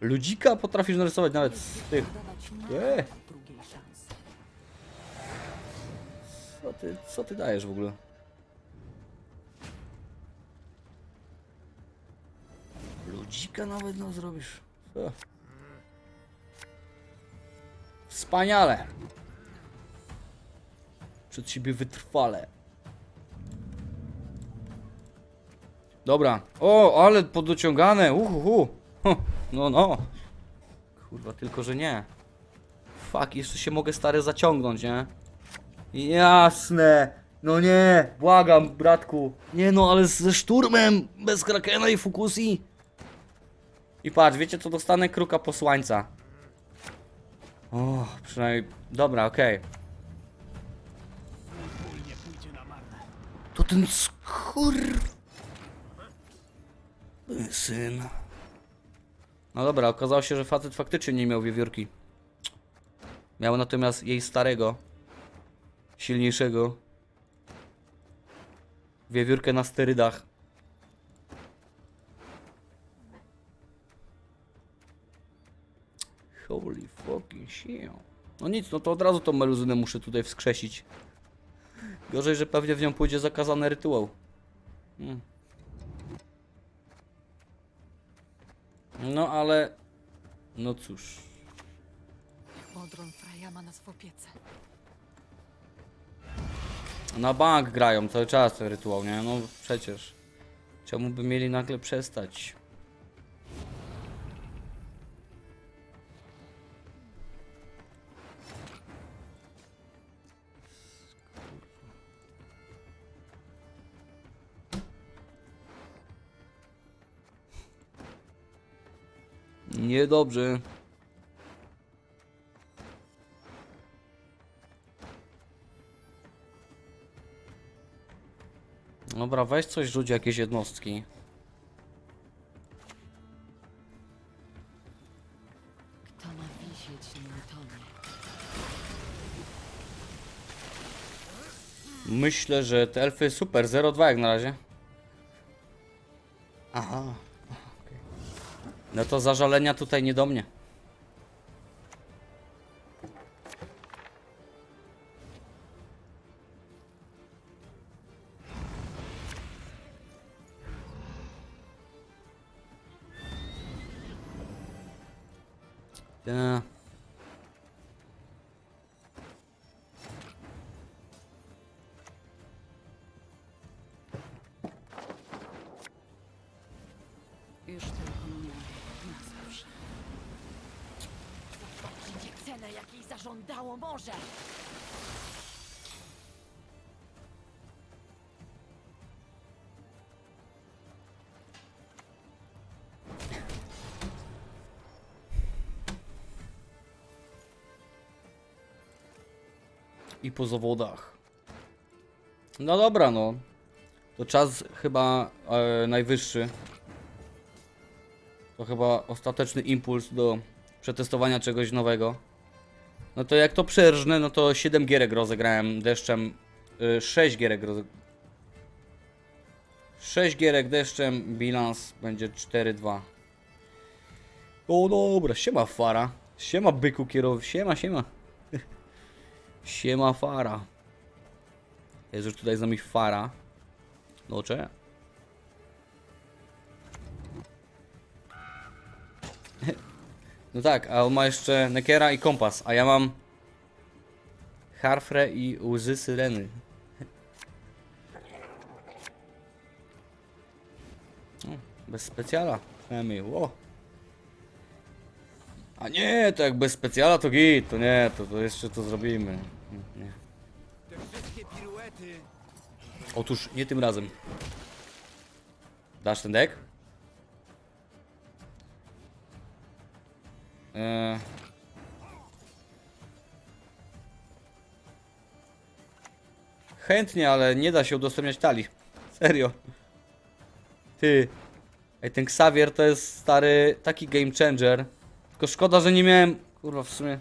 Ludzika potrafisz narysować nawet z tych. Co ty dajesz w ogóle? Ludzika nawet no zrobisz. Wspaniale. Przed siebie wytrwale. Dobra. O, ale podociągane. Uhuhu. No, no. Kurwa, tylko że nie. Fuck, jeszcze się mogę stary zaciągnąć, nie? Jasne. No nie. Błagam, bratku. Nie no, ale ze szturmem. Bez krakena i fukusji. I patrz, wiecie co? Dostanę kruka posłańca. O, przynajmniej... Dobra, okej. Okay. To ten syn. No dobra, okazało się, że facet faktycznie nie miał wiewiórki. Miał natomiast jej starego, silniejszego. Wiewiórkę na sterydach. Holy fucking shit. No nic, no to od razu tą meluzynę muszę tutaj wskrzesić. Gorzej, że pewnie w nią pójdzie zakazany rytuał. No ale... No cóż. Na bank grają cały czas ten rytuał, nie? No przecież. Czemu by mieli nagle przestać? Niedobrze. Dobra, weź coś, rzuć jakieś jednostki. Kto ma wisieć, nie utonie. Myślę, że te elfy super, 0,2 jak na razie. Aha. No to zażalenia tutaj nie do mnie. Ta. Żądało morze. I po zawodach. No dobra, no. To czas chyba najwyższy. To chyba ostateczny impuls do przetestowania czegoś nowego. No to jak to przerżnę, no to 7 gierek rozegrałem deszczem, 6 gierek deszczem, bilans będzie 4-2. O dobra, siema Fara, siema byku kierowy, siema. Siema Fara. Jest już tutaj z nami Fara. No cze? No tak, a on ma jeszcze Nekera i kompas, a ja mam harfrę i łzy syreny. No, bez specjala, przynajmniej, ło. A nie, to jak bez specjala to git, to nie, to jeszcze to zrobimy. Nie. Otóż nie tym razem. Dasz ten dek? Chętnie, ale nie da się udostępniać talii. Serio. Ty. Ej, ten Xavier to jest stary taki game changer. Tylko szkoda, że nie miałem... Kurwa, w sumie...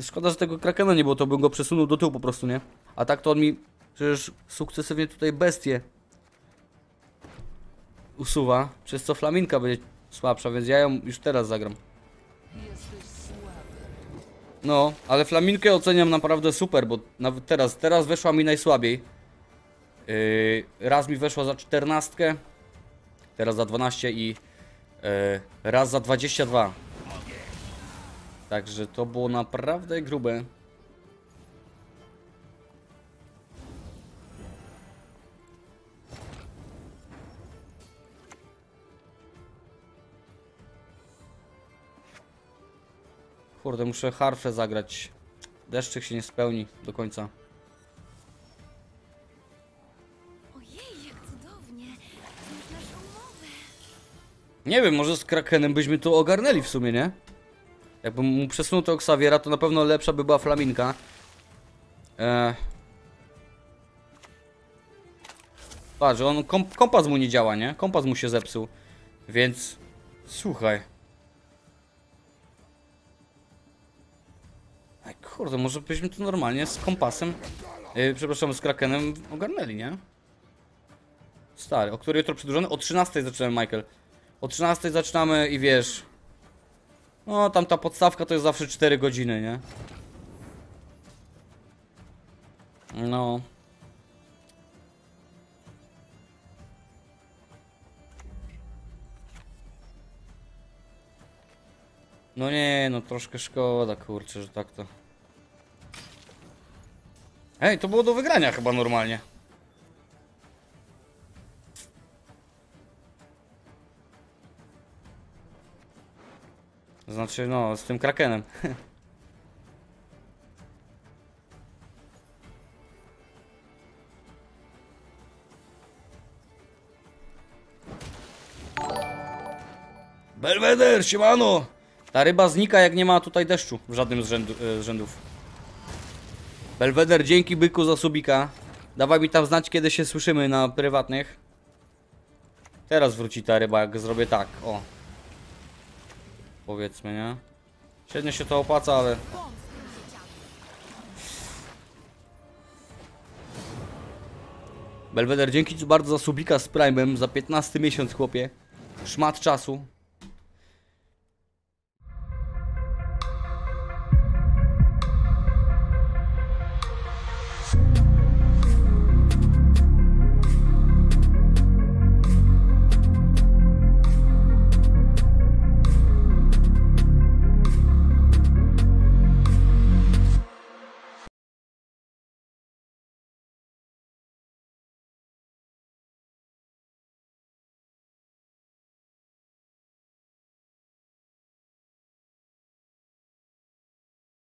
Szkoda, że tego Krakena nie było, to bym go przesunął do tyłu po prostu, nie? A tak to on mi przecież sukcesywnie tutaj bestie usuwa, przez co Flaminka będzie słabsza, więc ja ją już teraz zagram. No, ale Flaminkę oceniam naprawdę super, bo nawet teraz weszła mi najsłabiej. Raz mi weszła za 14, teraz za 12 i raz za 22. Także to było naprawdę grube. Kurde, muszę harfę zagrać. Deszczyk się nie spełni do końca. Ojej, jak cudownie. Nie wiem, może z Krakenem byśmy to ogarnęli w sumie, nie? Jakbym mu przesunął to Xaviera, to na pewno lepsza by była Flaminka. Patrz, on kompas mu nie działa, nie? Kompas mu się zepsuł. Więc... Słuchaj. Ej, kurde, może byśmy tu normalnie z kompasem... przepraszam, z Krakenem ogarnęli, nie? Stary, o który jutro przedłużony? O 13 zaczynamy, Michael. O 13 zaczynamy i wiesz... No, tam ta podstawka to jest zawsze 4 godziny, nie? No. No nie, no troszkę szkoda, kurczę, że tak to... Ej, to było do wygrania chyba normalnie. Znaczy, no, z tym Krakenem. Belweder, siemano! Ta ryba znika, jak nie ma tutaj deszczu w żadnym z rzędów. Belweder, dzięki byku za subika. Dawaj mi tam znać, kiedy się słyszymy na prywatnych. Teraz wróci ta ryba, jak zrobię tak, o. Powiedzmy, nie? Średnio się to opłaca, ale... Belweder, dzięki ci bardzo za subika z Prime'em, za 15 miesiąc, chłopie. Szmat czasu.